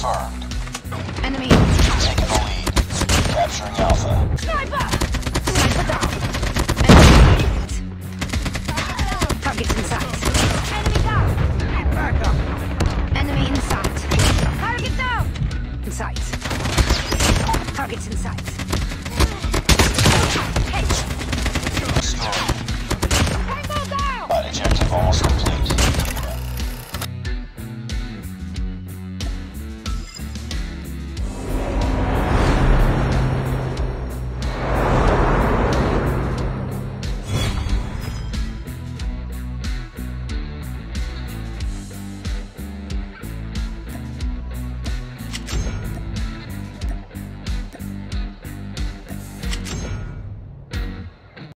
confirmed.